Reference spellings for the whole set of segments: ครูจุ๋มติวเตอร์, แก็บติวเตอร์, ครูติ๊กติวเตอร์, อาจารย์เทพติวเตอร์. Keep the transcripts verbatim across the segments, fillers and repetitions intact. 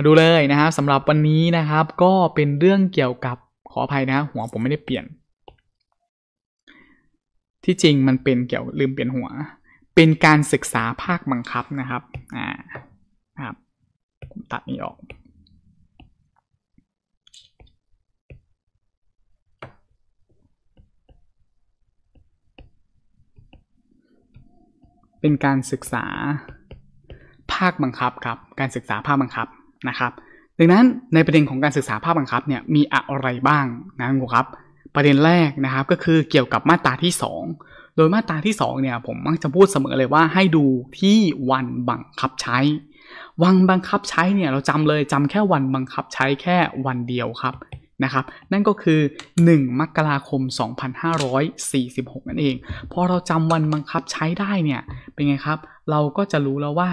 มาดูเลยนะครับสำหรับวันนี้นะครับก็เป็นเรื่องเกี่ยวกับขออภัยนะหัวผมไม่ได้เปลี่ยนที่จริงมันเป็นเกี่ยวลืมเปลี่ยนหัวเป็นการศึกษาภาคบังคับนะครับอ่าครับผมตัดนี้ออกเป็นการศึกษาภาคบังคับครับการศึกษาภาคบังคับนะครับดังนั้นในประเด็นของการศึกษาภาคบังคับเนี่ยมีอะไรบ้างนะครูครับประเด็นแรกนะครับก็คือเกี่ยวกับมาตราที่สองโดยมาตราที่สองเนี่ยผมมักจะพูดเสมอเลยว่าให้ดูที่วันบังคับใช้วันบังคับใช้เนี่ยเราจำเลยจำแค่วันบังคับใช้แค่วันเดียวครับนะครับนั่นก็คือหนึ่งมกราคมสองพันห้าร้อยสี่สิบหกนั่นเองพอเราจำวันบังคับใช้ได้เนี่ยเป็นไงครับเราก็จะรู้แล้วว่า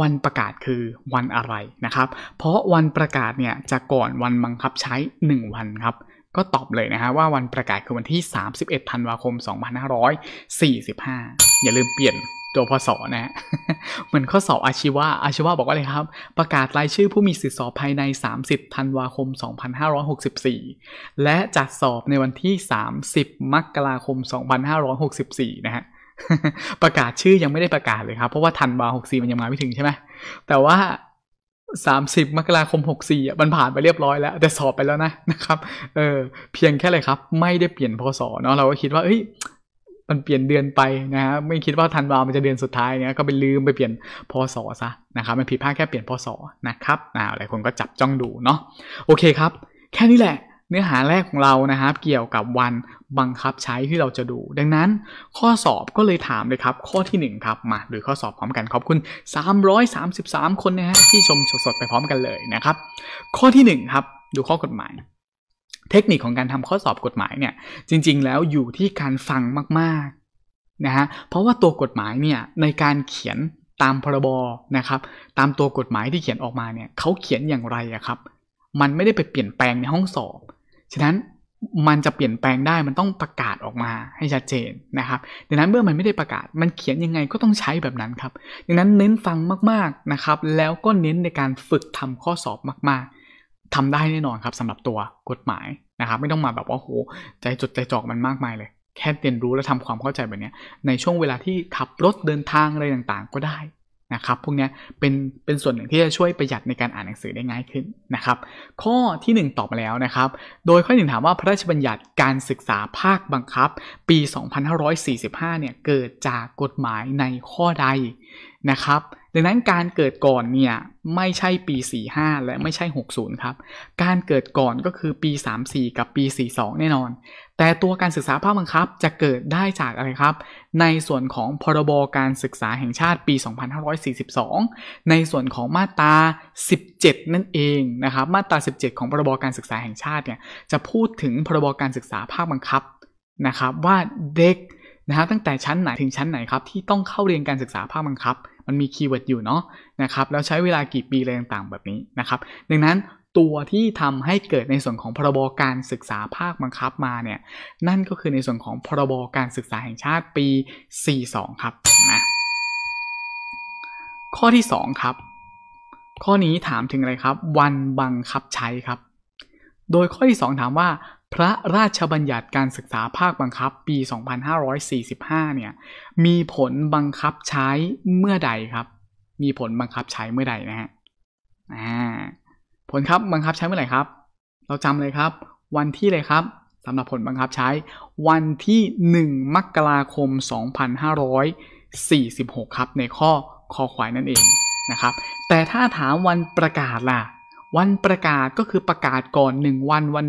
วันประกาศคือวันอะไรนะครับเพราะวันประกาศเนี่ยจะก่อนวันบังคับใช้หนึ่งวันครับก็ตอบเลยนะฮะว่าวันประกาศคือวันที่สามสิบเอ็ดธันวาคมสองพันห้าร้อยสี่สิบห้าอย่าลืมเปลี่ยนตัวพศนะฮะเหมือนข้อสอบอาชีวะอาชีวะบอกว่าอะไรครับประกาศรายชื่อผู้มีสิทธิสอบภายในสามสิบธันวาคมสองพันห้าร้อยหกสิบสี่และจัดสอบในวันที่สามสิบมกราคมสองพันห้าร้อยหกสิบสี่นะฮะประกาศชื่อยังไม่ได้ประกาศเลยครับเพราะว่าธันวาหกสิบสี่มันยังมาไม่ถึงใช่ไหมแต่ว่าสามสิบมกราคมหกสิบสี่มันผ่านไปเรียบร้อยแล้วแต่สอบไปแล้วนะนะครับเออเพียงแค่เลยครับไม่ได้เปลี่ยนพศเนาะเราก็คิดว่าเอ้ยมันเปลี่ยนเดือนไปนะฮะไม่คิดว่าธันวามันจะเดือนสุดท้ายเนี่ยก็ไปลืมไปเปลี่ยนพศซะนะครับมันผิดพลาดแค่เปลี่ยนพศนะครับนะหลายคนก็จับจ้องดูเนาะโอเคครับแค่นี้แหละเนื้อหาแรกของเรานะครับเกี่ยวกับวันบังคับใช้ที่เราจะดูดังนั้นข้อสอบก็เลยถามเลยครับข้อที่หนึ่งครับมาหรือข้อสอบพร้อมกันขอบคุณสามร้อยสามสิบสามคนนะฮะที่ชมสดๆไปพร้อมกันเลยนะครับข้อที่หนึ่งครับดูข้อกฎหมายเทคนิคของการทำข้อสอบกฎหมายเนี่ยจริงๆแล้วอยู่ที่การฟังมากๆนะฮะเพราะว่าตัวกฎหมายเนี่ยในการเขียนตามพรบนะครับตามตัวกฎหมายที่เขียนออกมาเนี่ยเขาเขียนอย่างไรอะครับมันไม่ได้ไปเปลี่ยนแปลงในห้องสอบฉะนั้นมันจะเปลี่ยนแปลงได้มันต้องประกาศออกมาให้ชัดเจนนะครับดังนั้นเมื่อมันไม่ได้ประกาศมันเขียนยังไงก็ต้องใช้แบบนั้นครับดังนั้นเน้นฟังมากๆนะครับแล้วก็เน้นในการฝึกทำข้อสอบมากๆทำได้แน่นอนครับสำหรับตัวกฎหมายนะครับไม่ต้องมาแบบว่าโหใจจดใจจ่อมันมากมายเลยแค่เรียนรู้และทำความเข้าใจแบบนี้ในช่วงเวลาที่ขับรถเดินทางอะไรต่างๆก็ได้นะครับพวกนี้เป็นเป็นส่วนหนึ่งที่จะช่วยประหยัดในการอ่านหนังสือได้ง่ายขึ้นนะครับข้อที่หนึ่งตอบมาแล้วนะครับโดยข้อหนึ่งถามว่าพระราชบัญญัติการศึกษาภาคบังคับปีสองพันห้าร้อยสี่สิบห้าเนี่ยเกิดจากกฎหมายในข้อใดนะครับดังนั้นการเกิดก่อนเนี่ยไม่ใช่ปีสี่สิบห้าและไม่ใช่หกสิบครับการเกิดก่อนก็คือปีสามสิบสี่กับปีสี่สิบสองแน่นอนแต่ตัวการศึกษาภาคบังคับจะเกิดได้จากอะไรครับในส่วนของพรบการศึกษาแห่งชาติปีสองพันห้าร้อยสี่สิบสองในส่วนของมาตราสิบเจ็ดนั่นเองนะครับมาตราสิบเจ็ดของพรบการศึกษาแห่งชาติเนี่ยจะพูดถึงพรบการศึกษาภาคบังคับนะครับว่าเด็กนะครับตั้งแต่ชั้นไหนถึงชั้นไหนครับที่ต้องเข้าเรียนการศึกษาภาคบังคับมันมีคีย์เวิร์ดอยู่เนาะนะครับแล้วใช้เวลากี่ปีอะไรต่างๆแบบนี้นะครับดังนั้นตัวที่ทำให้เกิดในส่วนของพรบการศึกษาภาคบังคับมาเนี่ยนั่นก็คือในส่วนของพรบการศึกษาแห่งชาติปีสี่สิบสองครับนะข้อที่สองครับข้อนี้ถามถึงอะไรครับวันบังคับใช้ครับโดยข้อที่สองถามว่าพระราชบัญญัติการศึกษาภาคบังคับปีสองพันห้าร้อยสี่สิบห้าเนี่ยมีผลบังคับใช้เมื่อใดครับมีผลบังคับใช้เมื่อใดนะฮะอ่าผลครับบังคับใช้เมื่อไหร่ครับเราจำเลยครับวันที่เลยครับสำหรับผลบังคับใช้วันที่หนึ่งมกราคมสองพันห้าร้อยสี่สิบหกครับในข้อคอควายนั่นเองนะครับแต่ถ้าถามวันประกาศล่ะวันประกาศก็คือประกาศก่อนหนึ่งวันวัน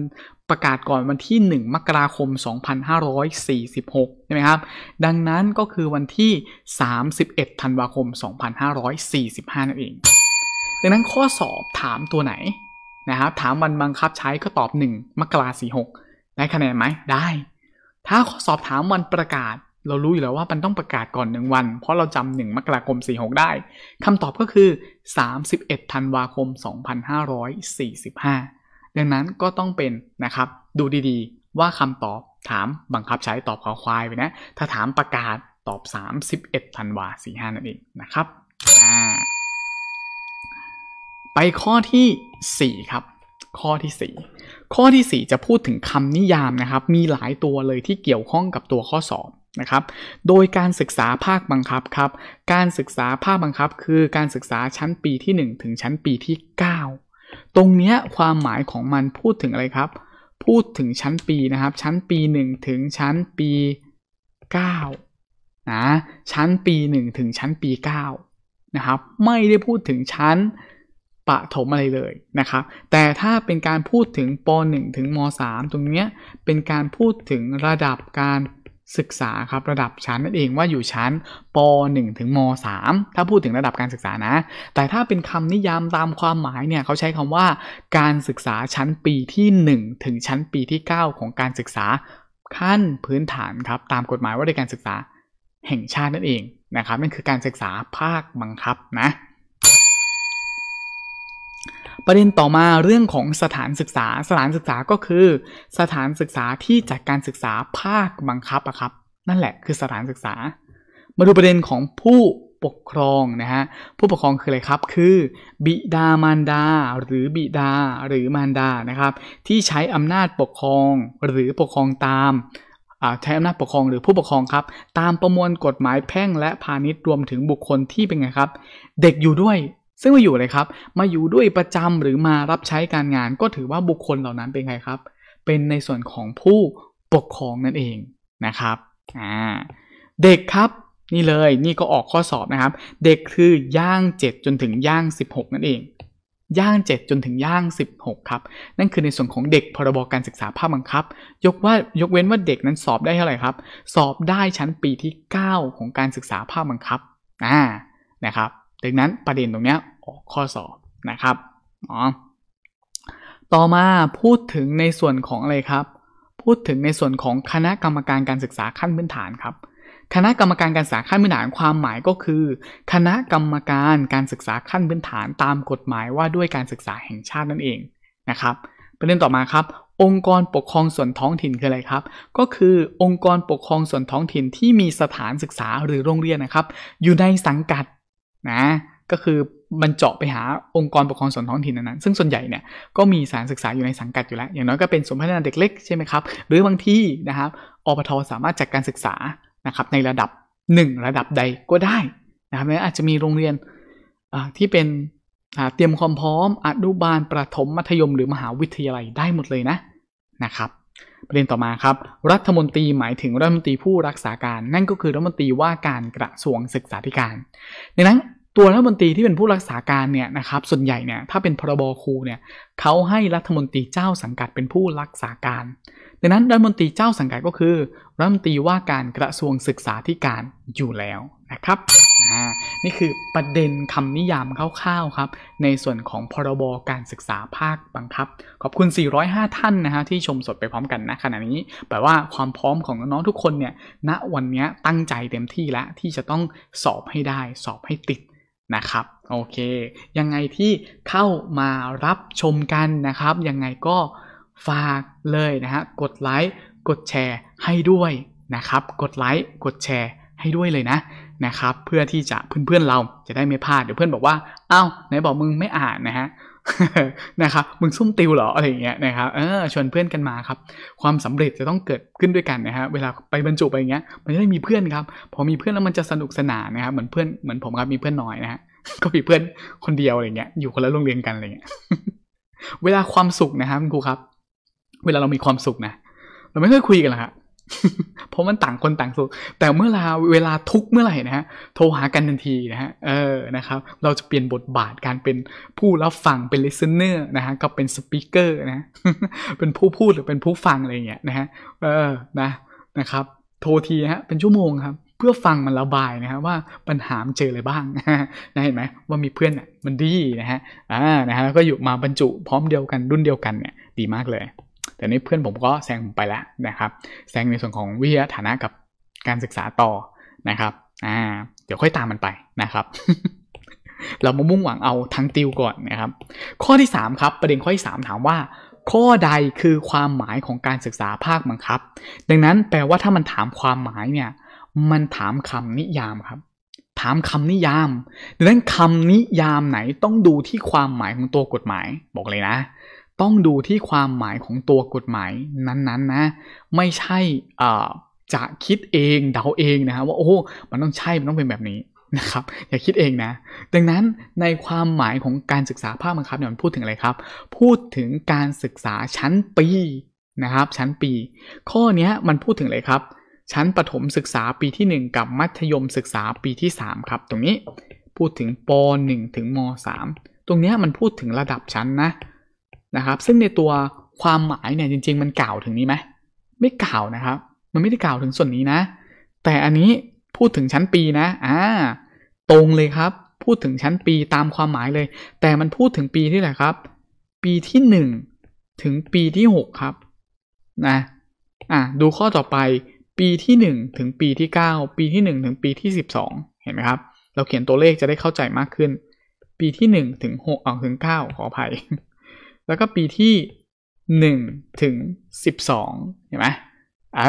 ประกาศก่อนวันที่หนึ่งมกราคมสองพันห้าร้อยสี่สิบหกใช่ไหมครับดังนั้นก็คือวันที่สามสิบเอ็ดธันวาคมสองพันห้าร้อยสี่สิบห้านั่นเองดังนั้นข้อสอบถามตัวไหนนะครับถามวันบังคับใช้ก็ตอบหนึ่งมกราสี่สิบหกได้คะแนนไหมได้ถ้าข้อสอบถามวันประกาศเรารู้อยู่แล้วว่ามันต้องประกาศก่อนหนึ่งวันเพราะเราจำหนึ่งมกราคมสี่สิบหกได้คำตอบก็คือสามสิบเอ็ดธันวาคมสองพันห้าร้อยสี่สิบห้าดังนั้นก็ต้องเป็นนะครับดูดีๆว่าคำตอบถามบังคับใช้ตอบคอควายไปนะถ้าถามประกาศตอบสามสิบเอ็ดธันวาสี่สิบห้านั่นเองนะครับ ไปข้อที่สี่ครับข้อที่สี่ข้อที่สี่จะพูดถึงคำนิยามนะครับมีหลายตัวเลยที่เกี่ยวข้องกับตัวข้อสอบนะครับโดยการศึกษาภาคบังคับครับการศึกษาภาคบังคับคือการศึกษาชั้นปีที่หนึ่งถึงชั้นปีที่เก้าตรงเนี้ยความหมายของมันพูดถึงอะไรครับพูดถึงชั้นปีนะครับชั้นปีหนึ่งถึงชั้นปีเก้านะชั้นปีหนึ่งถึงชั้นปีเก้านะครับไม่ได้พูดถึงชั้นประถมอะไรเลยนะครับแต่ถ้าเป็นการพูดถึงปหนึ่งถึงมสามตรงเนี้ยเป็นการพูดถึงระดับการศึกษาครับระดับชั้นนั่นเองว่าอยู่ชั้นปหนึ่งถึงมสามถ้าพูดถึงระดับการศึกษานะแต่ถ้าเป็นคำนิยามตามความหมายเนี่ยเขาใช้คำว่าการศึกษาชั้นปีที่หนึ่งถึงชั้นปีที่เก้าของการศึกษาขั้นพื้นฐานครับตามกฎหมายว่าด้วยการศึกษาแห่งชาตินั่นเองนะครับนั่นคือการศึกษาภาคบังคับนะประเด็นต่อมาเรื่องของสถานศึกษาสถานศึกษาก็คือสถานศึกษาที่จัดการศึกษาภาคบังคับอะครับนั่นแหละคือสถานศึกษามาดูประเด็นของผู้ปกครองนะฮะผู้ปกครองคืออะไรครับคือบิดามารดาหรือบิดาหรือมารดานะครับที่ใช้อำนาจปกครองหรือปกครองตามใช้อำนาจปกครองหรือผู้ปกครองครับตามประมวลกฎหมายแพ่งและพาณิชย์รวมถึงบุคคลที่เป็นไงครับเด็กอยู่ด้วยซึ่งมาอยู่เลยครับมาอยู่ด้วยประจำหรือมารับใช้การงานก็ถือว่าบุคคลเหล่านั้นเป็นใครครับเป็นในส่วนของผู้ปกครองนั่นเองนะครับอ่าเด็กครับนี่เลยนี่ก็ออกข้อสอบนะครับเด็กคือย่างเจ็ดจนถึงย่างสิบหกนั่นเองย่างเจ็ดจนถึงย่างสิบหกครับนั่นคือในส่วนของเด็กพรบการศึกษาภาคบังคับยกว่ายกเว้นว่าเด็กนั้นสอบได้เท่าไหร่ครับสอบได้ชั้นปีที่เก้าของการศึกษาภาคบังคับอ่านะครับดังนั้นประเด็นตรงนี้ออกข้อสอบนะครับอ๋อต่อมาพูดถึงในส่วนของอะไรครับพูดถึงในส่วนของคณะกรรมการการศึกษาขั้นพื้นฐานครับคณะกรรมการการศึกษาขั้นพื้นฐานความหมายก็คือคณะกรรมการการศึกษาขั้นพื้นฐานตามกฎหมายว่าด้วยการศึกษาแห่งชาตินั่นเองนะครับประเด็นต่อมาครับองค์กรปกครองส่วนท้องถิ่นคืออะไรครับก็คือองค์กรปกครองส่วนท้องถิ่นที่มีสถานศึกษาหรือโรงเรียนนะครับอยู่ในสังกัดนะก็คือมันเจาะไปหาองค์กรปกครองส่วนท้องถิ่นนั้นซึ่งส่วนใหญ่เนี่ยก็มีสถานศึกษาอยู่ในสังกัดอยู่แล้วอย่างน้อยก็เป็นศูนย์พัฒนาเด็กเล็กใช่ไหมครับหรือบางที่นะครับอปท.สามารถจัดการศึกษานะครับในระดับหนึ่งระดับใดก็ได้นะครับอาจจะมีโรงเรียนที่เป็นเตรียมความพร้อมอนุบาลประถมมัธยมหรือมหาวิทยาลัยได้หมดเลยนะนะครับประเด็นต่อมาครับรัฐมนตรีหมายถึงรัฐมนตรีผู้รักษาการนั่นก็คือรัฐมนตรีว่าการกระทรวงศึกษาธิการในนั้นตัวรัฐมนตรีที่เป็นผู้รักษาการเนี่ยนะครับส่วนใหญ่เนี่ยถ้าเป็นพรบครูเนี่ยเขาให้รัฐมนตรีเจ้าสังกัดเป็นผู้รักษาการดังนั้นรัฐมนตรีเจ้าสังกัดก็คือรัฐมนตรีว่าการกระทรวงศึกษาธิการอยู่แล้วนะครับนี่คือประเด็นคำนิยามคร่าวๆครับในส่วนของพรบการศึกษาภาคบังคับขอบคุณสี่ร้อยห้าท่านนะฮะที่ชมสดไปพร้อมกันนะขณะนี้แปลว่าความพร้อมของน้องๆทุกคนเนี่ยณวันนี้ตั้งใจเต็มที่แล้วที่จะต้องสอบให้ได้สอบให้ติดนะครับโอเคยังไงที่เข้ามารับชมกันนะครับยังไงก็ฝากเลยนะฮะกดไลค์กดแชร์ให้ด้วยนะครับกดไลค์กดแชร์ให้ด้วยเลยนะนะครับเพื่อที่จะเพื่อนๆเราจะได้ไม่พลาดเดี๋ยวเพื่อนบอกว่าอ้าวไหนบอกมึงไม่อ่านนะฮะ นะครับมึงซุ่มติวเหรออะไรอย่างเงี้ยนะครับเออชวนเพื่อนกันมาครับความสำเร็จจะต้องเกิดขึ้นด้วยกันนะฮะเวลาไปบรรจุไปอย่างเงี้ยมันจะได้มีเพื่อนครับพอมีเพื่อนแล้วมันจะสนุกสนานนะครับเหมือนเพื่อนเหมือนผมครับมีเพื่อนน้อยนะฮะ ก็มีเพื่อนคนเดียวอะไรเงี้ยอยู่คนละโรงเรียนกันอะไรเงี้ย เวลาความสุขนะครับคุณครูครับเวลาเรามีความสุขนะเราไม่เคยคุยกันหรอกครับ เพราะมันต่างคนต่างสุขแต่เมื่อเราเวลาทุกเมื่อไหร่นะฮะโทรหากันทันทีนะฮะเออนะครับเราจะเปลี่ยนบทบาทการเป็นผู้รับฟังเป็น listener นะฮะกับเป็น speaker นะ เป็นผู้พูดหรือเป็นผู้ฟังอะไรอย่างเงี้ยนะฮะเออนะนะครับโทรทีฮะเป็นชั่วโมงครับเพื่อฟังมันระบายนะฮะว่าปัญหาเจออะไรบ้าง นะเห็นไหมว่ามีเพื่อนอ่ะมันดีนะฮะอ่านะฮะก็อยู่มาบรรจุพร้อมเดียวกันรุ่นเดียวกันเนี่ยดีมากเลยแต่นี่เพื่อนผมก็แซงผมไปแล้วนะครับแซงในส่วนของวิทยาฐานะกับการศึกษาต่อนะครับอ่าเดี๋ยวค่อยตามมันไปนะครับ เรามามุ่งหวังเอาทางติวก่อนนะครับข้อที่สามครับประเด็นข้อที่สามถามว่าข้อใดคือความหมายของการศึกษาภาคบังคับดังนั้นแปลว่าถ้ามันถามความหมายเนี่ยมันถามคำนิยามครับถ ถามคำนิยามดังนั้นคำนิยามไหนต้องดูที่ความหมายของตัวกฎหมายบอกเลยนะต้องดูที่ความหมายของตัวกฎหมายนั้นๆนะไม่ใช่จะคิดเองเดาเองนะครับว่าโอ้มันต้องใช่มันต้องเป็นแบบนี้นะครับอย่าคิดเองนะดังนั้นในความหมายของการศึกษาภาคบังคับเนี่ยมันพูดถึงอะไรครับพูดถึงการศึกษาชั้นปีนะครับชั้นปีข้อนี้มันพูดถึงอะไรครับชั้นประถมศึกษาปีที่หนึ่งกับมัธยมศึกษาปีที่สามครับตรงนี้พูดถึงป.หนึ่ง ถึงม.สาม ตรงนี้มันพูดถึงระดับชั้นนะนะครับซึ่งในตัวความหมายเนี่ยจริงๆมันกล่าวถึงนี้ไหมไม่กล่าวนะครับมันไม่ได้กล่าวถึงส่วนนี้นะแต่อันนี้พูดถึงชั้นปีนะอ่าตรงเลยครับพูดถึงชั้นปีตามความหมายเลยแต่มันพูดถึงปีที่ไหนครับปีที่หนึ่งถึงปีที่หกครับนะอ่ะดูข้อต่อไปปีที่หนึ่งถึงปีที่เก้าปีที่หนึ่งถึงปีที่สิบสองเห็นไหมครับเราเขียนตัวเลขจะได้เข้าใจมากขึ้นปีที่หนึ่งถึงหกเอาถึงเก้าขออภัยแล้วก็ปีที่หนึ่งถึงสิบสองเห็นไหมเอ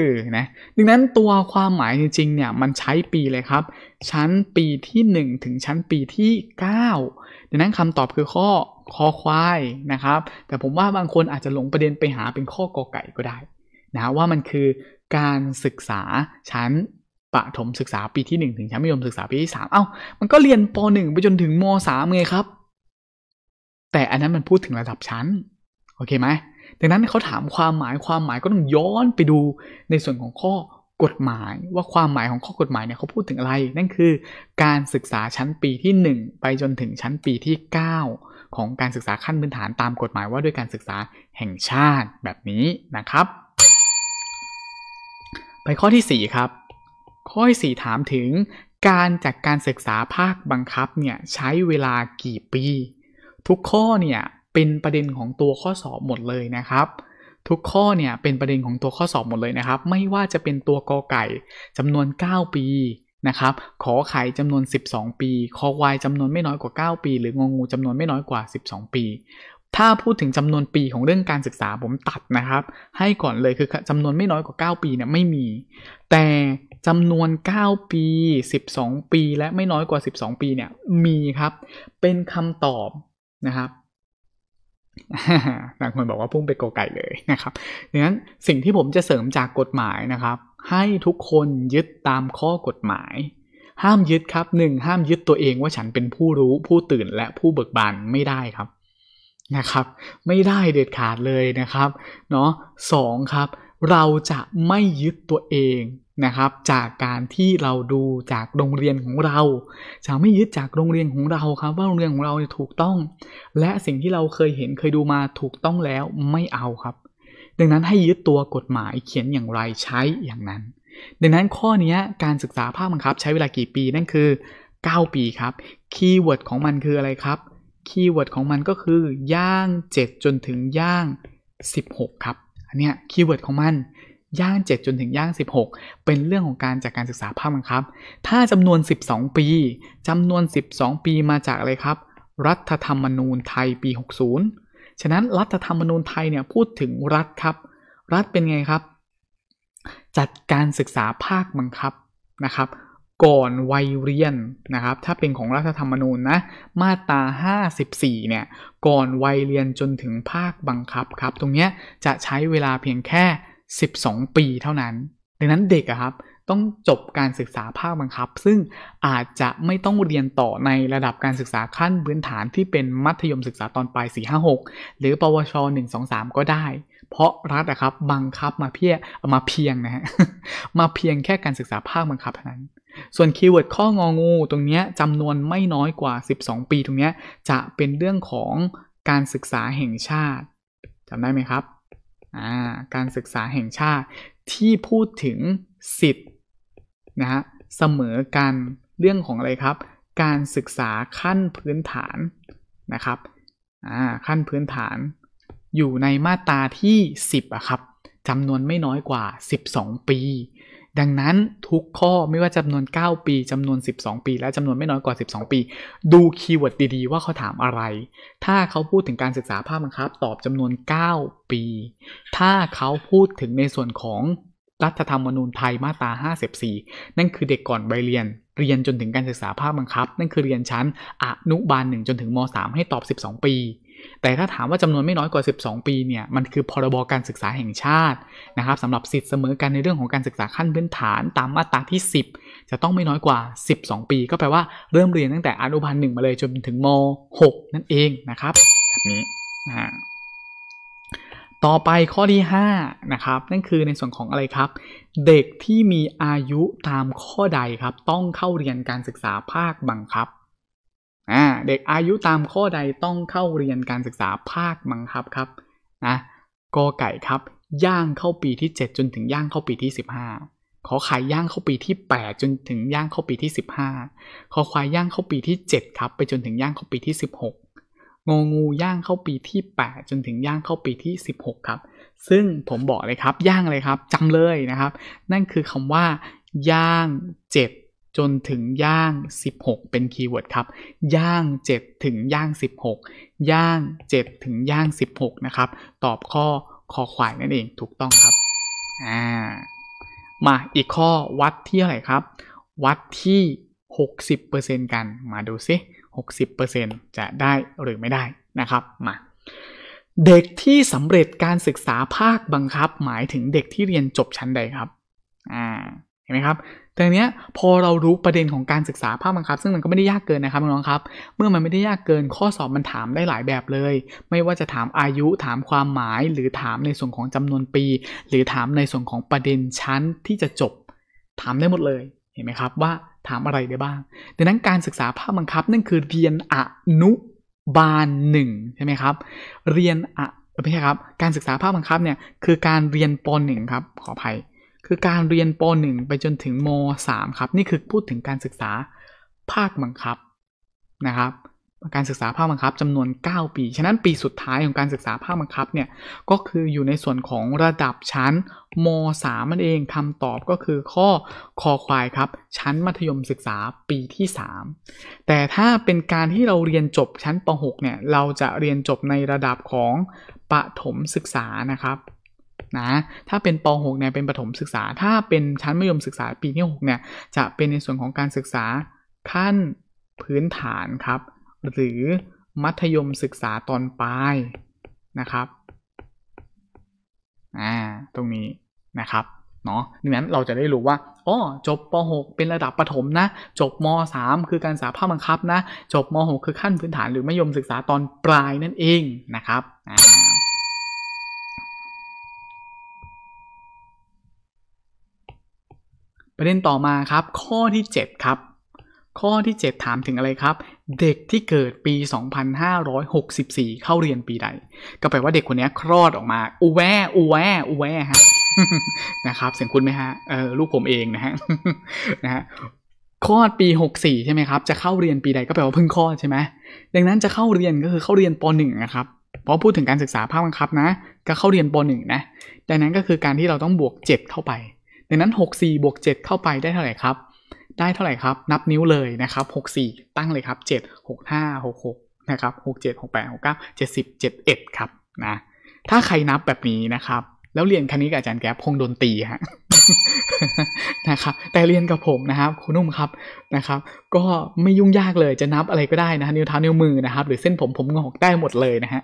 อนะดังนั้นตัวความหมายจริงๆเนี่ยมันใช้ปีเลยครับชั้นปีที่หนึ่งถึงชั้นปีที่เก้าดังนั้นคำตอบคือข้อคอควายนะครับแต่ผมว่าบางคนอาจจะหลงประเด็นไปหาเป็นข้อกอไก่ก็ได้นะว่ามันคือการศึกษาชั้นประถมศึกษาปีที่หนึ่งถึงชั้นมัธยมศึกษาปีที่สามเอ้ามันก็เรียนป.หนึ่ง ไปจนถึงม.สาม ไงครับแต่อันนั้นมันพูดถึงระดับชั้นโอเคไหมดังนั้นเขาถามความหมายความหมายก็ต้องย้อนไปดูในส่วนของข้อกฎหมายว่าความหมายของข้อกฎหมายเนี่ยเขาพูดถึงอะไรนั่นคือการศึกษาชั้นปีที่หนึ่งไปจนถึงชั้นปีที่เก้าของการศึกษาขั้นพื้นฐานตามกฎหมายว่าด้วยการศึกษาแห่งชาติแบบนี้นะครับไปข้อที่สี่ครับข้อที่สี่ถามถึงการจัด ก, การศึกษาภาคบังคับเนี่ยใช้เวลากี่ปีทุกข้อเนี่ยเป็นประเด็นของตัวข้อสอบหมดเลยนะครับทุกข้อเนี่ยเป็นประเด็นของตัวข้อสอบหมดเลยนะครับไม่ว่าจะเป็นตัวกอไก่จำนวนเก้าปีนะครับขอไข่จำนวนสิบสองปีคอควายจำนวนไม่น้อยกว่าเก้าปีหรืองงูจำนวนไม่น้อยกว่าสิบสองปีถ้าพูดถึงจำนวนปีของเรื่องการศึกษาผมตัดนะครับให้ก่อนเลยคือจำนวนไม่น้อยกว่าเก้าปีเนี่ยไม่มีแต่จำนวนเก้าปีสิบสองปีและไม่น้อยกว่าสิบสองปีเนี่ยมีครับเป็นคำตอบนะครับบางคนบอกว่าพุ่งไปโกไก่เลยนะครับดังนั้นสิ่งที่ผมจะเสริมจากกฎหมายนะครับให้ทุกคนยึดตามข้อกฎหมายห้ามยึดครับหนึ่งห้ามยึดตัวเองว่าฉันเป็นผู้รู้ผู้ตื่นและผู้เบิกบานไม่ได้ครับนะครับไม่ได้เด็ดขาดเลยนะครับเนาะสองครับเราจะไม่ยึดตัวเองนะครับจากการที่เราดูจากโรงเรียนของเราจะไม่ยึดจากโรงเรียนของเราครับว่าโรงเรียนของเราถูกต้องและสิ่งที่เราเคยเห็นเคยดูมาถูกต้องแล้วไม่เอาครับดังนั้นให้ยึดตัวกฎหมายเขียนอย่างไรใช้อย่างนั้นดังนั้นข้อนี้การศึกษาภาคบังคับใช้เวลากี่ปีนั่นคือเก้าปีครับคีย์เวิร์ดของมันคืออะไรครับคีย์เวิร์ดของมันก็คือย่างเจ็ดจนถึงย่างสิบหกครับอันเนี้ยคีย์เวิร์ดของมันย่างเจ็ดจนถึงย่างสิบหกเป็นเรื่องของการจัด ก, การศึกษาภาคบังคับถ้าจำนวนสิบสองปีจำนวนสิบสองปีมาจากอะไรครับรัฐธรรมนูญไทยปีหกสิบฉะนั้นรัฐธรรมนูญไทยเนี่ยพูดถึงรัฐครับรัฐเป็นไงครับจัด ก, การศึกษาภาคบังคับนะครับก่อนวัยเรียนนะครับถ้าเป็นของรัฐธรรมนูญนะมาตราห้าสิบสี่เนี่ยก่อนวัยเรียนจนถึงภาคบังคับครับตรงนี้จะใช้เวลาเพียงแค่สิบสองปีเท่านั้นดังนั้นเด็กอะครับต้องจบการศึกษาภาคบังคับซึ่งอาจจะไม่ต้องเรียนต่อในระดับการศึกษาขั้นพื้นฐานที่เป็นมัธยมศึกษาตอนปลายสี่ห้าหกหรือปวชหนึ่งสองสามก็ได้เพราะรัฐอะครับบังคับมาเพียงมาเพียงนะฮะมาเพียงแค่การศึกษาภาคบังคับเท่านั้นส่วนคีย์เวิร์ดข้ององูตรงนี้จำนวนไม่น้อยกว่าสิบสองปีตรงนี้จะเป็นเรื่องของการศึกษาแห่งชาติจำได้ไหมครับอ่าการศึกษาแห่งชาติที่พูดถึงสิทธินะฮะเสมอกันเรื่องของอะไรครับการศึกษาขั้นพื้นฐานนะครับอ่าขั้นพื้นฐานอยู่ในมาตราที่สิบอะครับจำนวนไม่น้อยกว่าสิบสองปีดังนั้นทุกข้อไม่ว่าจำนวนเก้าปีจำนวนสิบสองปีและจำนวนไม่น้อยกว่าสิบสองปีดูคีย์เวิร์ดดีๆว่าเขาถามอะไรถ้าเขาพูดถึงการศึกษาภาคบังคับตอบจำนวนเก้าปีถ้าเขาพูดถึงในส่วนของรัฐธรรมนูญไทยมาตราห้าสิบสี่นั่นคือเด็กก่อนวัยเรียน เรียนจนถึงการศึกษาภาคบังคับนั่นคือเรียนชั้นอนุบาลหนึ่งจนถึงมสามให้ตอบสิบสองปีแต่ถ้าถามว่าจำนวนไม่น้อยกว่าสิบสองปีเนี่ยมันคือพรบการศึกษาแห่งชาตินะครับสำหรับสิทธิเสมอกันในเรื่องของการศึกษาขั้นพื้นฐานตามมาตราที่สิบจะต้องไม่น้อยกว่าสิบสองปีก็แปลว่าเริ่มเรียนตั้งแต่อนุบาลหนึ่งมาเลยจนถึงมหกนั่นเองนะครับแบบนี้นะต่อไปข้อที่ห้านะครับนั่นคือในส่วนของอะไรครับเด็กที่มีอายุตามข้อใดครับต้องเข้าเรียนการศึกษาภาคบังคับอ่าเด็กอายุตามข้อใดต้องเข้าเรียนการศึกษาภาคบังคับครับนะกอไก่ครับย่างเข้าปีที่เจ็ดจนถึงย่างเข้าปีที่สิบห้าขอไข่ย่างเข้าปีที่แปดจนถึงย่างเข้าปีที่สิบห้าขอควายย่างเข้าปีที่เจ็ดครับไปจนถึงย่างเข้าปีที่สิบหกงองูย่างเข้าปีที่แปดจนถึงย่างเข้าปีที่สิบหกครับซึ่งผมบอกเลยครับย่างเลยครับจำเลยนะครับนั่นคือคำว่าย่างเจ็ดจนถึงย่างสิบหกเป็นคีย์เวิร์ดครับย่างเจ็ดถึงย่างสิบหกย่างเจ็ดถึงย่างสิบหกนะครับตอบข้อคอควายนั่นเองถูกต้องครับอ่ามาอีกข้อวัดที่อะไรครับวัดที่ หกสิบเปอร์เซ็นต์ กันมาดูซิหกสิบเปอร์เซ็นต์ จะได้หรือไม่ได้นะครับมาเด็กที่สำเร็จการศึกษาภาคบังคับหมายถึงเด็กที่เรียนจบชั้นใดครับอ่าเห็นไหมครับแต่เนี้ยพอเรารู้ประเด็นของการศึกษาภาคบังคับซึ่งมันก็ไม่ได้ยากเกินนะครับน้องครับเมื่อมันไม่ได้ยากเกินข้อสอบมันถามได้หลายแบบเลยไม่ว่าจะถามอายุถามความหมายหรือถามในส่วนของจำนวนปีหรือถามในส่วนของประเด็นชั้นที่จะจบถามได้หมดเลยเห็นไหมครับว่าถามอะไรได้บ้างดังนั้นการศึกษาภาคบังคับนั่นคือเรียนอนุบาลหนึ่งใช่ไหมครับเรียนอะไม่ใช่ครับการศึกษาภาคบังคับเนี่ยคือการเรียนป.หนึ่งครับขออภัยคือการเรียนป.หนึ่งไปจนถึงม.สามครับนี่คือพูดถึงการศึกษาภาคบังคับนะครับการศึกษาภาคบังคับจำนวนเก้าปีฉะนั้นปีสุดท้ายของการศึกษาภาคบังคับเนี่ยก็คืออยู่ในส่วนของระดับชั้นม.สามนั่นเองคำตอบก็คือข้อคอควายครับชั้นมัธยมศึกษาปีที่สามแต่ถ้าเป็นการที่เราเรียนจบชั้นป.หกเนี่ยเราจะเรียนจบในระดับของประถมศึกษานะครับนะถ้าเป็นป.หกเนี่ยเป็นประถมศึกษาถ้าเป็นชั้นมัธยมศึกษาปีที่หกเนี่ยจะเป็นในส่วนของการศึกษาขั้นพื้นฐานครับหรือมัธยมศึกษาตอนปลายนะครับอ่าตรงนี้นะครับเนาะดังนั้นเราจะได้รู้ว่าอ๋อจบป.หกเป็นระดับประถมนะจบม.สามคือการศึกษาภาคบังคับนะจบม.หกคือขั้นพื้นฐานหรือมัธยมศึกษาตอนปลายนั่นเองนะครับอ่าประเด็นต่อมาครับข้อที่เจ็ดครับข้อที่เจ็ดถามถึงอะไรครับเด็กที่เกิดปีสองพันห้าร้อยหกสิบสี่เข้าเรียนปีใดก็แปลว่าเด็กคนนี้คลอดออกมาอูแว่อูแว่อูแว่ฮะ นะครับเสียงคุณไหมฮะเออลูกผมเองนะฮะ นะฮะคลอดปีหกสิบสี่ใช่ไหมครับจะเข้าเรียนปีใดก็แปลว่าเพิ่งคลอดใช่ไหมดังนั้นจะเข้าเรียนก็คือเข้าเรียนป.หนึ่งนะครับเพราะพูดถึงการศึกษาภาคบังคับนะก็เข้าเรียนป.หนึ่งนะดังนั้นก็คือการที่เราต้องบวกเจ็ดเข้าไปดังนั้นหกสิบสี่บวกเจ็ดเข้าไปได้เท่าไหร่ครับได้เท่าไหร่ครับนับนิ้วเลยนะครับหกสิบสี่ตั้งเลยครับเจ็ด หกสิบห้า หกสิบหกนะครับหกสิบเจ็ด หกสิบแปด หกสิบเก้า เจ็ดสิบ เจ็ดสิบเอ็ดครับนะถ้าใครนับแบบนี้นะครับแล้วเรียนคณิตกับอาจารย์แก๊ปคงโดนตีฮะ นะครับแต่เรียนกับผมนะครับคุณนุ่มครับนะครับก็ไม่ยุ่งยากเลยจะนับอะไรก็ได้นะนิ้วเท้านิ้วมือนะครับหรือเส้นผมผมงอกได้หมดเลยนะฮะ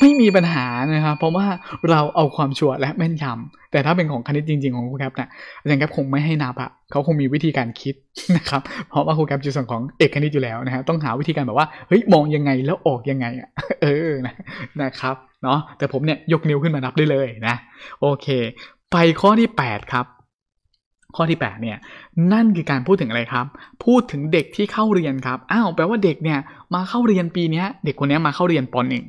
ไม่มีปัญหานะครับเพราะว่าเราเอาความชัวร์และแม่นยำแต่ถ้าเป็นของคณิตจริงๆของครูแก๊ปเนี่ยอาจารย์แก๊ปคงไม่ให้นับอะเขาคงมีวิธีการคิดนะครับเพราะว่าครูแก๊ปอยู่ส่วนของเอกคณิตอยู่แล้วนะฮะต้องหาวิธีการแบบว่าเฮ้ยมองยังไงแล้วออกยังไงอะเออนะนะครับเนาะแต่ผมเนี่ยยกนิ้วขึ้นมานับได้เลยนะโอเคไปข้อที่แปดครับข้อที่แปดเนี่ยนั่นคือการพูดถึงอะไรครับพูดถึงเด็กที่เข้าเรียนครับอ้าวแปลว่าเด็กเนี่ยมาเข้าเรียนปีนี้เด็กคนนี้มาเข้าเรียนป.หนึ่ง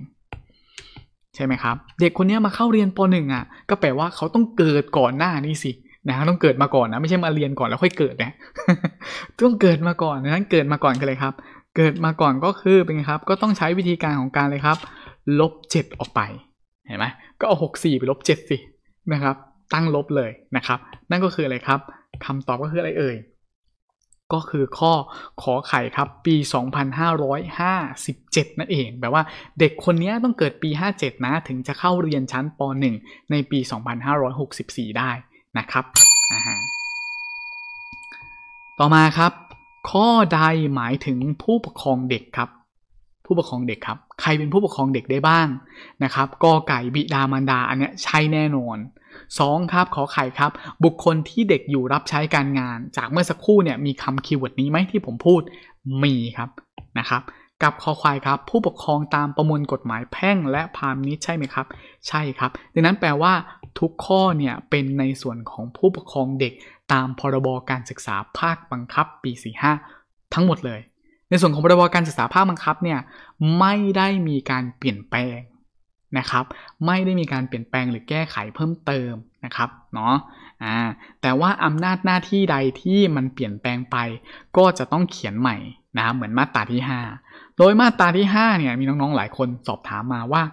ใช่ไหมครับเด็กคนนี้มาเข้าเรียนป.หนึ่งอ่ะก็แปลว่าเขาต้องเกิดก่อนหน้านี้สินะต้องเกิดมาก่อนนะไม่ใช่มาเรียนก่อนแล้วค่อยเกิดนะ ต้องเกิดมาก่อนดังนั้นเกิดมาก่อนคืออะไรครับเกิดมาก่อนก็คือเป็นไงครับก็ต้องใช้วิธีการของการเลยครับลบเจ็ดออกไปเห็นไหมก็เอาหกสิบสี่ไปลบเจ็ดสินะครับตั้งลบเลยนะครับนั่นก็คืออะไรครับคำตอบก็คืออะไรเอ่ยก็คือข้อขอไข่ครับปีสองพันห้าร้อยห้าสิบเจ็ดนั่นเองแปลว่าเด็กคนนี้ต้องเกิดปีห้าสิบเจ็ดนะถึงจะเข้าเรียนชั้นป.หนึ่งในปีสองพันห้าร้อยหกสิบสี่ได้นะครับต่อมาครับ ข้อใดหมายถึงผู้ปกครองเด็กครับผู้ปกครองเด็กครับใครเป็นผู้ปกครองเด็กได้บ้างนะครับกอไก่บิดามารดาอันเนี้ยใช่แน่นอนสองครับขอไข่ครับบุคคลที่เด็กอยู่รับใช้การงานจากเมื่อสักครู่เนี่ยมีคำคีย์เวิร์ดนี้ไหมที่ผมพูดมีครับนะครับกับคอควายครับผู้ปกครองตามประมวลกฎหมายแพ่งและพาณิชย์ใช่ไหมครับใช่ครับดังนั้นแปลว่าทุกข้อเนี่ยเป็นในส่วนของผู้ปกครองเด็กตามพรบการศึกษาภาคบังคับปีสี่สิบห้าทั้งหมดเลยในส่วนของพรบการศึกษาภาคบังคับเนี่ยไม่ได้มีการเปลี่ยนแปลงนะครับไม่ได้มีการเปลี่ยนแปลงหรือแก้ไขเพิ่มเติมนะครับเนาะอ่าแต่ว่าอำนาจหน้าที่ใดที่มันเปลี่ยนแปลงไปก็จะต้องเขียนใหม่นะเหมือนมาตราที่ห้าโดยมาตราที่ห้าเนี่ยมีน้องๆหลายคนสอบถามมาว่า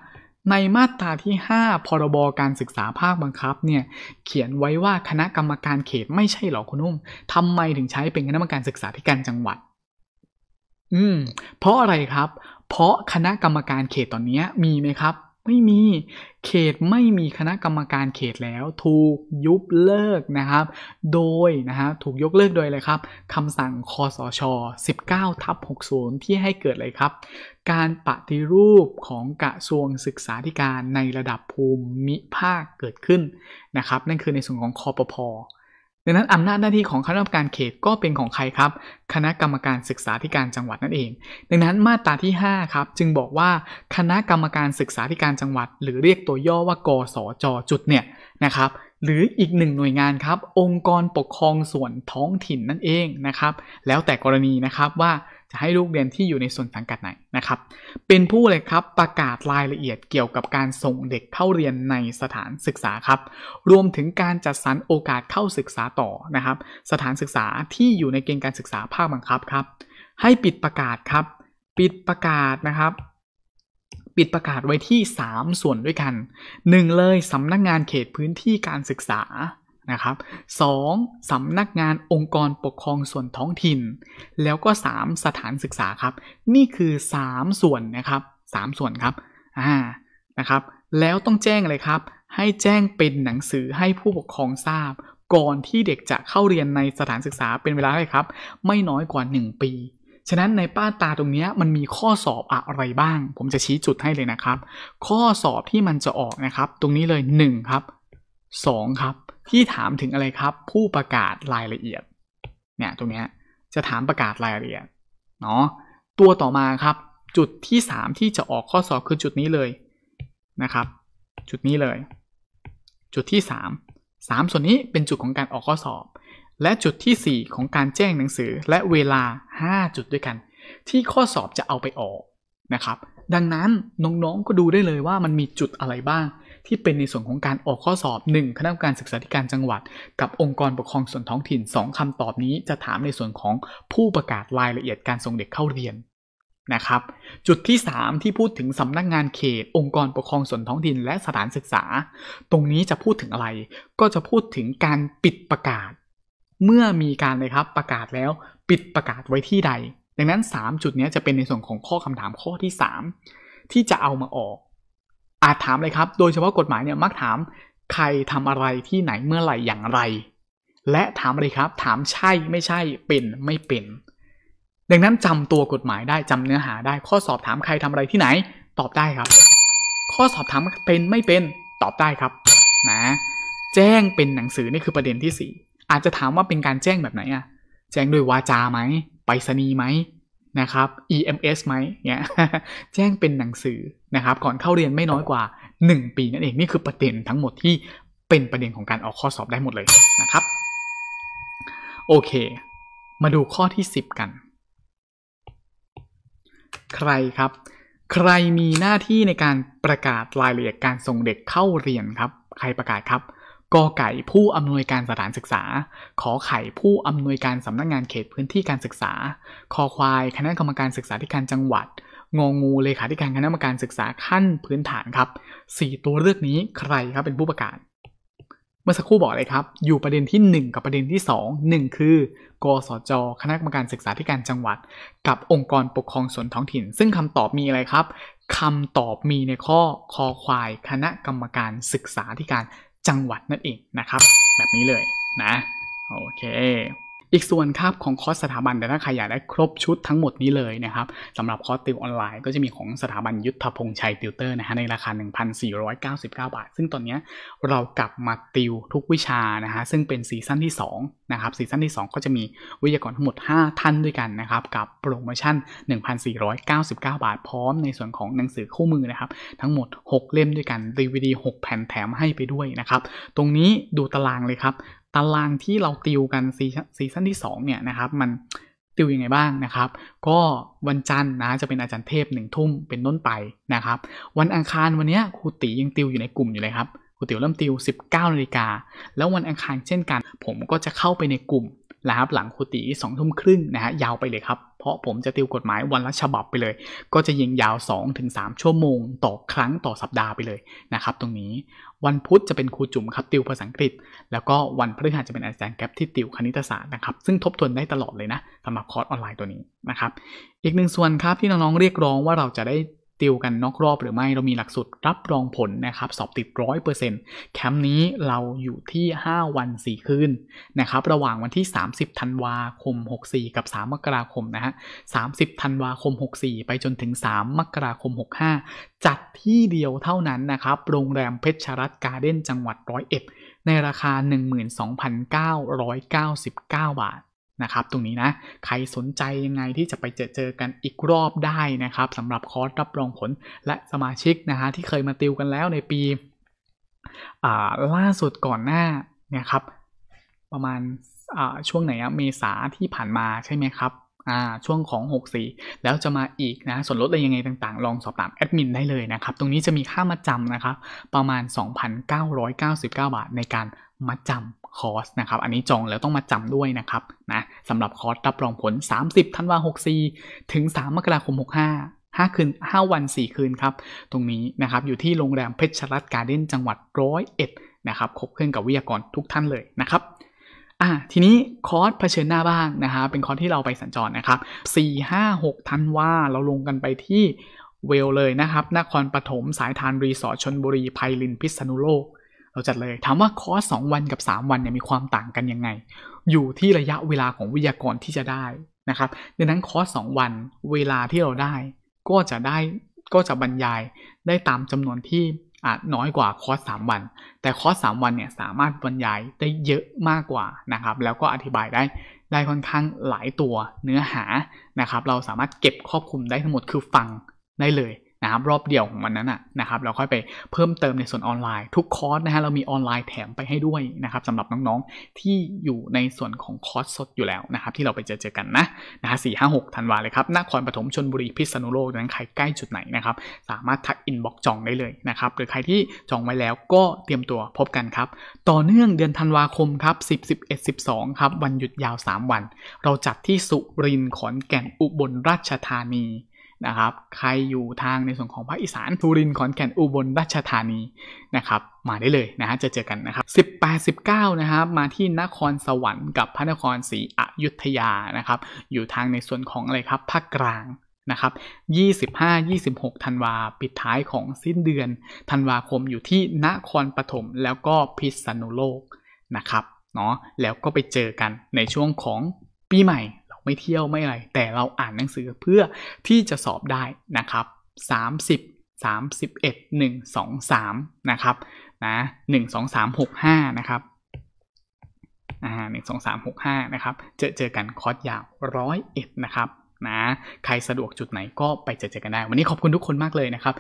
ในมาตราที่ห้าพรบการศึกษาภาคบังคับเนี่ยเขียนไว้ว่าคณะกรรมการเขตไม่ใช่หรอคุณนุ่มทำไมถึงใช้เป็นคณะกรรมการศึกษาธิการจังหวัดอืมเพราะอะไรครับเพราะคณะกรรมการเขตตอนนี้มีไหมครับไม่มีเขตไม่มีคณะกรรมการเขตแล้วถูกยุบเลิกนะครับโดยนะฮะถูกยกเลิกโดยอะไรครับคำสั่งคสช สิบเก้าทับหกสิบ ที่ให้เกิดเลยครับการปฏิรูปของกระทรวงศึกษาธิการในระดับภูมิภาคเกิดขึ้นนะครับนั่นคือในส่วนของคปภดังนั้นอำนาจหน้าที่ของคณะกรรมการเขตก็เป็นของใครครับคณะกรรมการศึกษาธิการจังหวัดนั่นเองดังนั้นมาตราที่ห้าครับจึงบอกว่าคณะกรรมการศึกษาธิการจังหวัดหรือเรียกตัวย่อว่ากสจ.จุดเนี่ยนะครับหรืออีกหนึ่งหน่วยงานครับองค์กรปกครองส่วนท้องถิ่นนั่นเองนะครับแล้วแต่กรณีนะครับว่าจะให้ลูกเรียนที่อยู่ในส่วนสังกัดไหนนะครับเป็นผู้เลยครับประกาศรายละเอียดเกี่ยวกับการส่งเด็กเข้าเรียนในสถานศึกษาครับรวมถึงการจัดสรรโอกาสเข้าศึกษาต่อนะครับสถานศึกษาที่อยู่ในเกณฑ์การศึกษาภาคบังคับครับให้ปิดประกาศครับปิดประกาศนะครับปิดประกาศไว้ที่สามส่วนด้วยกันหนึ่งเลยสำนักงานเขตพื้นที่การศึกษานะครับสองสำนักงานองค์กรปกครองส่วนท้องถิ่นแล้วก็สามสถานศึกษาครับนี่คือสามส่วนนะครับสามส่วนครับอ่านะครับแล้วต้องแจ้งเลยครับให้แจ้งเป็นหนังสือให้ผู้ปกครองทราบก่อนที่เด็กจะเข้าเรียนในสถานศึกษาเป็นเวลาอะไรครับไม่น้อยกว่าหนึ่งปีฉะนั้นในป้าตาตรงนี้มันมีข้อสอบอะไรบ้างผมจะชี้จุดให้เลยนะครับข้อสอบที่มันจะออกนะครับตรงนี้เลยหนึ่งครับสองครับที่ถามถึงอะไรครับผู้ประกาศรายละเอียดเนี่ยตรงนี้จะถามประกาศรายละเอียดเนาะตัวต่อมาครับจุดที่สามที่จะออกข้อสอบคือจุดนี้เลยนะครับจุดนี้เลยจุดที่สาม สามส่วนนี้เป็นจุดของการออกข้อสอบและจุดที่สี่ของการแจ้งหนังสือและเวลาห้าจุดด้วยกันที่ข้อสอบจะเอาไปออกนะครับดังนั้นน้องๆก็ดูได้เลยว่ามันมีจุดอะไรบ้างที่เป็นในส่วนของการออกข้อสอบหนึ่งคณะกรรมการศึกษาธิการจังหวัดกับองค์กรปกครองส่วนท้องถิ่นสองคำตอบนี้จะถามในส่วนของผู้ประกาศรายละเอียดการส่งเด็กเข้าเรียนนะครับจุดที่สามที่พูดถึงสำนักงานเขตองค์กรปกครองส่วนท้องถิ่นและสถานศึกษาตรงนี้จะพูดถึงอะไรก็จะพูดถึงการปิดประกาศเมื่อมีการเลยครับประกาศแล้วปิดประกาศไว้ที่ใดดังนั้นสามจุดนี้จะเป็นในส่วนของข้อคำถามข้อที่สามที่จะเอามาออกอาจถามเลยครับโดยเฉพาะกฎหมายเนี่ยมักถามใครทำอะไรที่ไหนเมื่อไหร่อย่างไรและถามอะไรครับถามใช่ไม่ใช่เป็นไม่เป็นดังนั้นจำตัวกฎหมายได้จำเนื้อหาได้ข้อสอบถามใครทำอะไรที่ไหนตอบได้ครับข้อสอบถามเป็นไม่เป็นตอบได้ครับนะแจ้งเป็นหนังสือนี่คือประเด็นที่สี่อาจจะถามว่าเป็นการแจ้งแบบไหนอะแจ้งด้วยวาจาไหมไปรษณีย์ไหมนะครับ อี เอ็ม เอส ไหมเนี่ย แจ้งเป็นหนังสือนะครับก่อนเข้าเรียนไม่น้อยกว่าหนึ่งปีนั่นเองนี่คือประเด็นทั้งหมดที่เป็นประเด็นของการออกข้อสอบได้หมดเลยนะครับโอเคมาดูข้อที่สิบกันใครครับใครมีหน้าที่ในการประกาศรายละเอียดการส่งเด็กเข้าเรียนครับใครประกาศครับกอไก่ผู้อำนวยการสถานศึกษาขอไข่ผู้อำนวยการสำนักงานเขตพื้นที่การศึกษาคอควายคณะกรรมการศึกษาธิการจังหวัดงองูเลขาธิการคณะกรรมการศึกษาขั้นพื้นฐานครับสี่ตัวเลือกนี้ใครครับเป็นผู้ประกาศเมื่อสักครู่บอกเลยครับอยู่ประเด็นที่หนึ่งกับประเด็นที่สอง หนึ่งคือกสจ.คณะกรรมการศึกษาธิการจังหวัดกับองค์กรปกครองส่วนท้องถิ่นซึ่งคำตอบมีอะไรครับคำตอบมีในข้อคอควายคณะกรรมการศึกษาธิการจังหวัดนั่นเองนะครับแบบนี้เลยนะโอเค อีกส่วนครับของคอร์สสถาบันแต่ถ้าใครอยากได้ครบชุดทั้งหมดนี้เลยนะครับสำหรับคอร์สติวออนไลน์ก็จะมีของสถาบันยุทธพงษ์ชัยติวเตอร์นะฮะในราคา หนึ่งพันสี่ร้อยเก้าสิบเก้าบาทซึ่งตอนนี้เรากลับมาติวทุกวิชานะฮะซึ่งเป็นซีซั่นที่สองนะครับซีซั่นที่สองก็จะมีวิทยากรทั้งหมดห้าท่านด้วยกันนะครับกับโปรโมชั่น หนึ่งพันสี่ร้อยเก้าสิบเก้าบาทพร้อมในส่วนของหนังสือคู่มือนะครับทั้งหมดหกเล่มด้วยกัน ดี วี ดี หกแผ่นแถมให้ไปด้วยนะครับตรงนี้ดูตารางเลยครับตารางที่เราติวกันซีซั่นที่สองเนี่ยนะครับมันติวยังไงบ้างนะครับก็วันจันทร์นะจะเป็นอาจารย์เทพหนึ่งทุ่มเป็นต้นไปนะครับวันอังคารวันนี้ครูตียังติวอยู่ในกลุ่มอยู่เลยครับครูตีเริ่มติว สิบเก้านาฬิกาแล้ววันอังคารเช่นกันผมก็จะเข้าไปในกลุ่มนะครับหลังครูตีสองทุ่มครึ่งนะฮะยาวไปเลยครับเพราะผมจะติวกฎหมายวันละฉบับไปเลยก็จะยิงยาว สองถึงสาม ชั่วโมงต่อครั้งต่อสัปดาห์ไปเลยนะครับตรงนี้วันพุธจะเป็นครูจุ๋มครับติวภาษาอังกฤษแล้วก็วันพฤหัสจะเป็นอาจารย์แก๊ปที่ติวคณิตศาสตร์นะครับซึ่งทบทวนได้ตลอดเลยนะสำหรับคอร์สออนไลน์ตัวนี้นะครับอีกหนึ่งส่วนครับที่น้องๆเรียกร้องว่าเราจะได้ติวกันนอกรอบหรือไม่เรามีหลักสูตรรับรองผลนะครับสอบติด ร้อยเปอร์เซ็นต์ แคมป์นี้เราอยู่ที่ห้าวันสี่คืนนะครับระหว่างวันที่สามสิบธันวาคมหกสี่กับสามมกราคมนะฮะสามสิบธันวาคมหกสี่ไปจนถึงสามมกราคมหกห้าจัดที่เดียวเท่านั้นนะครับโรงแรมเพชรรัตน์การ์เด้นจังหวัดร้อยเอ็ดในราคา หนึ่งหมื่นสองพันเก้าร้อยเก้าสิบเก้าบาทนะครับตรงนี้นะใครสนใจยังไงที่จะไปเจอเจอกันอีกรอบได้นะครับสำหรับคอร์สรับรองผลและสมาชิกนะฮะที่เคยมาติวกันแล้วในปีล่าสุดก่อนหน้าเนี่ยครับประมาณช่วงไหนอะเมษาที่ผ่านมาใช่ไหมครับช่วงของหกสี่แล้วจะมาอีกนะส่วนลดอะไรยังไงต่างๆลองสอบถามแอดมินได้เลยนะครับตรงนี้จะมีค่ามาจำนะครับประมาณ สองพันเก้าร้อยเก้าสิบเก้าบาทในการมาจำคอร์สนะครับอันนี้จองแล้วต้องมาจำด้วยนะครับนะสำหรับคอร์สรับรองผลสามสิบธันวาคมหกสี่ถึงสามมกราคมหกห้า ห้าคืนห้าวันสี่คืนครับตรงนี้นะครับอยู่ที่โรงแรมเพชรรัตน์การ์เด้นจังหวัดร้อยเอ็ดนะครับครบเครื่องกับวิทยากรทุกท่านเลยนะครับอ่ะทีนี้คอร์สเผชิญหน้าบ้างนะฮะเป็นคอร์สที่เราไปสัญจรนะครับสี่ ห้า หกธันวาเราลงกันไปที่เวลเลยนะครับนครปฐมสายทานรีสอร์ทชลบุรีไพลินพิษณุโลกเราจัดเลยถามว่าคอร์สสองวันกับสามวันเนี่ยมีความต่างกันยังไงอยู่ที่ระยะเวลาของวิทยากรที่จะได้นะครับดังนั้นคอร์สสองวันเวลาที่เราได้ก็จะได้ก็จะบรรยายได้ตามจำนวนที่อาจน้อยกว่าคอร์สสามวันแต่คอร์สสามวันเนี่ยสามารถบรรยายได้เยอะมากกว่านะครับแล้วก็อธิบายได้ได้ค่อนข้างหลายตัวเนื้อหานะครับเราสามารถเก็บครอบคลุมได้ทั้งหมดคือฟังได้เลยนะครับรอบเดียวของมันนั้นอ่ะนะครับเราค่อยไปเพิ่มเติมในส่วนออนไลน์ทุกคอร์สนะฮะเรามีออนไลน์แถมไปให้ด้วยนะครับสำหรับน้องๆที่อยู่ในส่วนของคอร์สสดอยู่แล้วนะครับที่เราไปเจอเจอกันนะนะฮะสี่ห้าหกธันวาเลยครับนครปฐมชลบุรีพิษณุโลกดังนั้นใครใกล้จุดไหนนะครับสามารถทักอินบ็อกซ์จองได้เลยนะครับหรือใครที่จองไว้แล้วก็เตรียมตัวพบกันครับต่อเนื่องเดือนธันวาคมครับสิบ สิบเอ็ด สิบสองครับวันหยุดยาวสามวันเราจัดที่สุรินทร์ขอนแก่นอุบลราชธานีนะครับใครอยู่ทางในส่วนของภาคอีสานสุรินทร์ขอนแก่นอุบลราชธานีนะครับมาได้เลยนะฮะจะเจอกันนะครับสิบแปด สิบเก้านะครับมาที่นครสวรรค์กับพระนครศรีอยุธยานะครับอยู่ทางในส่วนของอะไรครับภาคกลางนะครับยี่สิบห้า ยี่สิบหกธันวาปิดท้ายของสิ้นเดือนธันวาคมอยู่ที่นครปฐมแล้วก็พิษณุโลกนะครับเนาะแล้วก็ไปเจอกันในช่วงของปีใหม่ไม่เที่ยวไม่อะไรแต่เราอ่านหนังสือเพื่อที่จะสอบได้นะครับสามสิบ สามสิบเอ็ด หนึ่ง สอง สามนะครับนะหนึ่ง สอง สาม หก ห้านะครับอ่าหนึ่ง สอง สาม หก ห้านะครับเจอเจอกันคอร์สยาวร้อยเอ็ดนะครับนะใครสะดวกจุดไหนก็ไปเจอเจอกันได้วันนี้ขอบคุณทุกคนมากเลยนะครับ